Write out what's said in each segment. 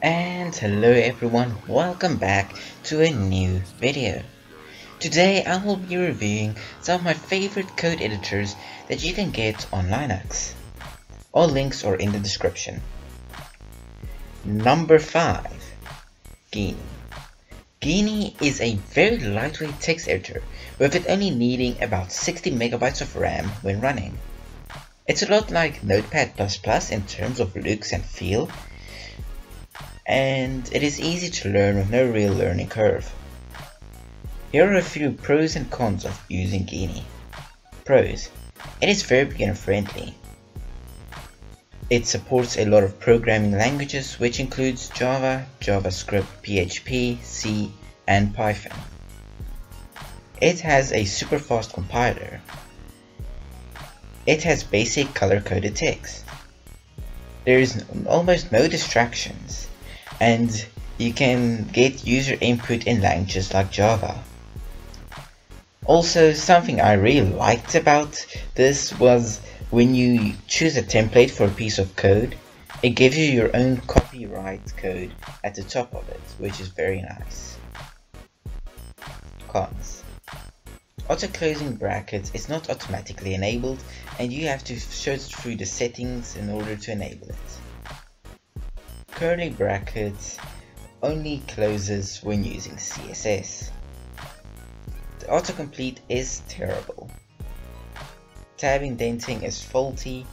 And hello everyone, welcome back to a new video. Today I will be reviewing some of my favorite code editors that you can get on Linux. All links are in the description. Number 5, Geany. Geany is a very lightweight text editor, with it only needing about 60 megabytes of RAM when running. It's a lot like Notepad++ in terms of looks and feel, and it is easy to learn with no real learning curve. Here are a few pros and cons of using Geany. Pros: it is very beginner friendly. It supports a lot of programming languages, which includes Java, JavaScript, PHP, C, and Python. It has a super fast compiler. It has basic color-coded text. There is almost no distractions, and you can get user input in languages like Java. Also, something I really liked about this was when you choose a template for a piece of code, it gives you your own copyright code at the top of it, which is very nice. Cons: auto closing brackets is not automatically enabled, and you have to search through the settings in order to enable it. Curly brackets only closes when using CSS. The autocomplete is terrible. Tab indenting is faulty,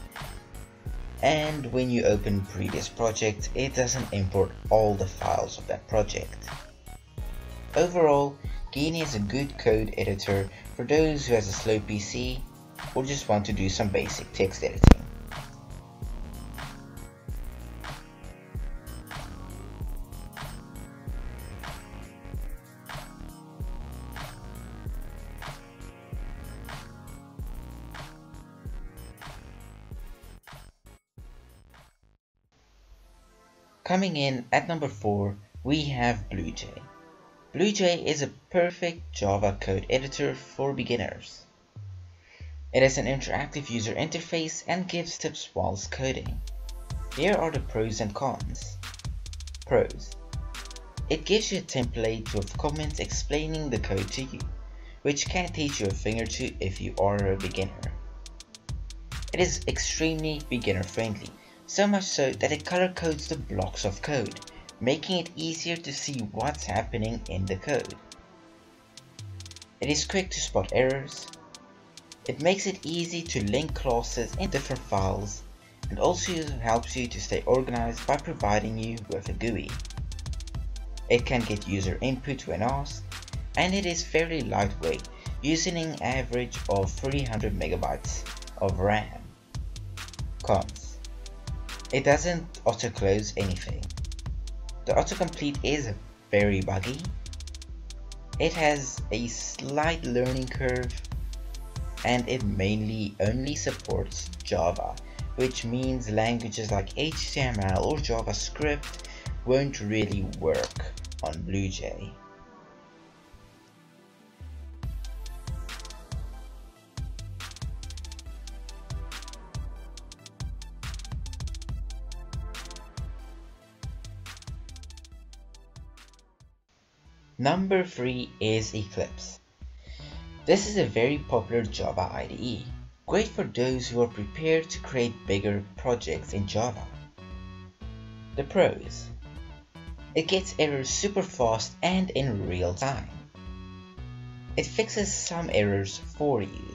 and when you open previous projects, it doesn't import all the files of that project. Overall, Geany is a good code editor for those who has a slow PC or just want to do some basic text editing. Coming in at number 4, we have BlueJ. BlueJ is a perfect Java code editor for beginners. It has an interactive user interface and gives tips whilst coding. Here are the pros and cons. Pros: it gives you a template with comments explaining the code to you, which can teach you a thing or two if you are a beginner. It is extremely beginner friendly. So much so that it color codes the blocks of code, making it easier to see what's happening in the code. It is quick to spot errors. It makes it easy to link classes in different files, and also helps you to stay organized by providing you with a GUI. It can get user input when asked, and it is fairly lightweight, using an average of 300 megabytes of RAM. Cons: it doesn't auto-close anything. The autocomplete is very buggy. It has a slight learning curve, and it mainly only supports Java, which means languages like HTML or JavaScript won't really work on BlueJ. Number 3 is Eclipse. This is a very popular Java IDE, great for those who are prepared to create bigger projects in Java. The pros: it gets errors super fast and in real time. It fixes some errors for you.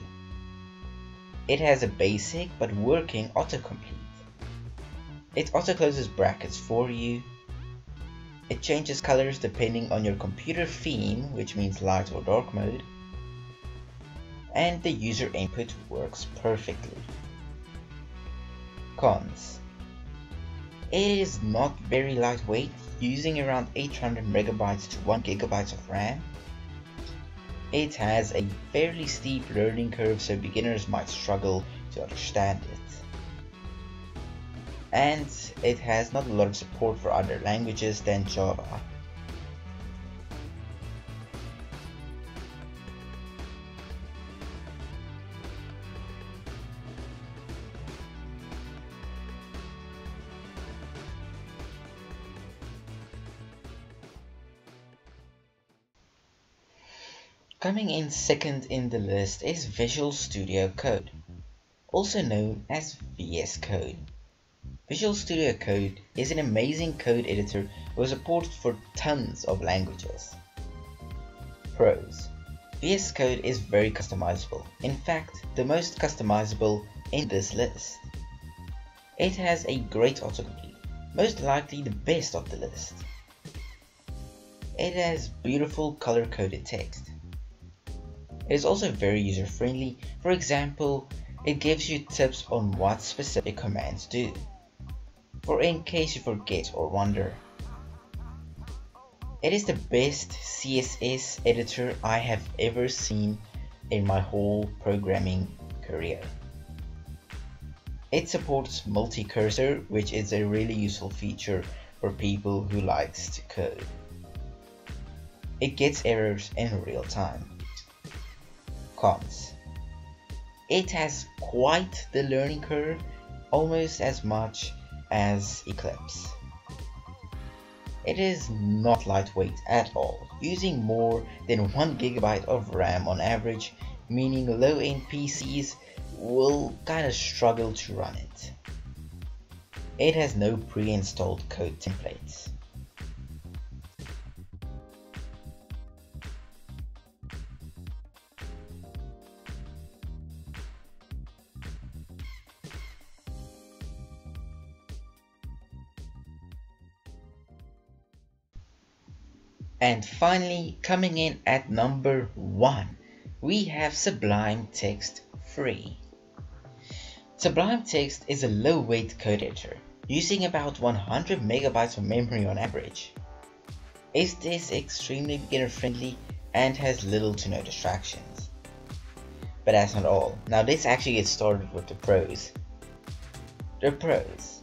It has a basic but working autocomplete. It auto-closes brackets for you. It changes colors depending on your computer theme, which means light or dark mode, and the user input works perfectly. Cons: it is not very lightweight, using around 800 megabytes to 1 gigabyte of RAM. It has a fairly steep learning curve, so beginners might struggle to understand it. And it has not a lot of support for other languages than Java. Coming in second in the list is Visual Studio Code, also known as VS Code. Visual Studio Code is an amazing code editor with support for tons of languages. Pros: VS Code is very customizable, in fact the most customizable in this list. It has a great autocomplete, most likely the best of the list. It has beautiful color-coded text. It is also very user-friendly. For example, it gives you tips on what specific commands do, or in case you forget or wonder. It is the best CSS editor I have ever seen in my whole programming career. It supports multi-cursor, which is a really useful feature for people who likes to code. It gets errors in real time. Cons: it has quite the learning curve, almost as much as Eclipse. It is not lightweight at all, using more than 1 GB of RAM on average, meaning low-end PCs will kinda struggle to run it. It has no pre-installed code templates. And finally, coming in at number 1, we have Sublime Text 3. Sublime Text is a low-weight code editor, using about 100 MB of memory on average. It is extremely beginner-friendly and has little to no distractions. But that's not all. Now let's actually get started with the pros. The pros: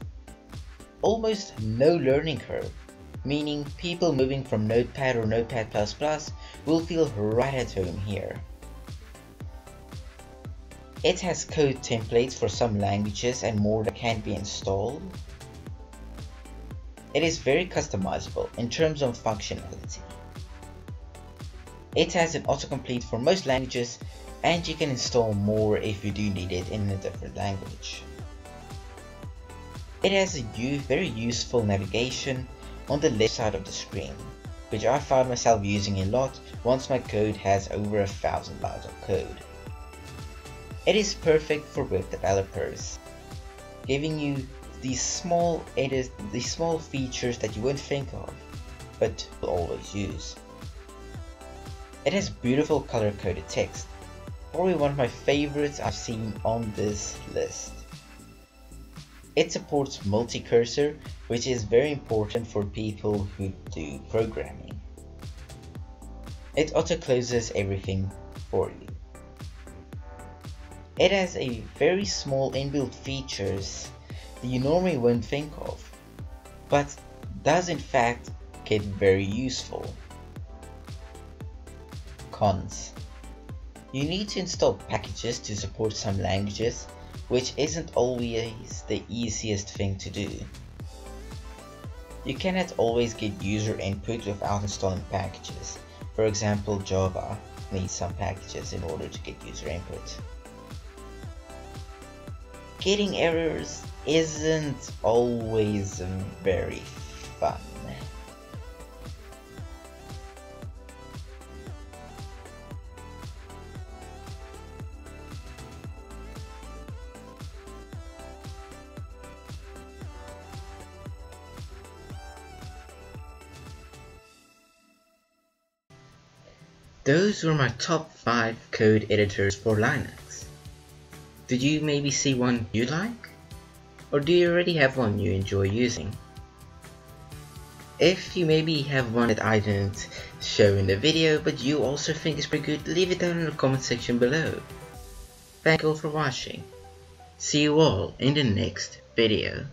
almost no learning curve, meaning people moving from Notepad or Notepad++ will feel right at home here. It has code templates for some languages and more that can be installed. It is very customizable in terms of functionality. It has an autocomplete for most languages, and you can install more if you do need it in a different language. It has a very useful navigation on the left side of the screen, which I found myself using a lot once my code has over 1,000 lines of code. It is perfect for web developers, giving you these small features that you wouldn't think of, but will always use. It has beautiful color-coded text, probably one of my favorites I've seen on this list. It supports multi-cursor, which is very important for people who do programming. It auto-closes everything for you. It has a very small inbuilt features that you normally wouldn't think of, but does in fact get very useful. Cons: you need to install packages to support some languages, which isn't always the easiest thing to do. You cannot always get user input without installing packages. For example, Java needs some packages in order to get user input. Getting errors isn't always very fun. Those were my top 5 code editors for Linux. Did you maybe see one you like? Or do you already have one you enjoy using? If you maybe have one that I didn't show in the video but you also think is pretty good, leave it down in the comment section below. Thank you all for watching. See you all in the next video.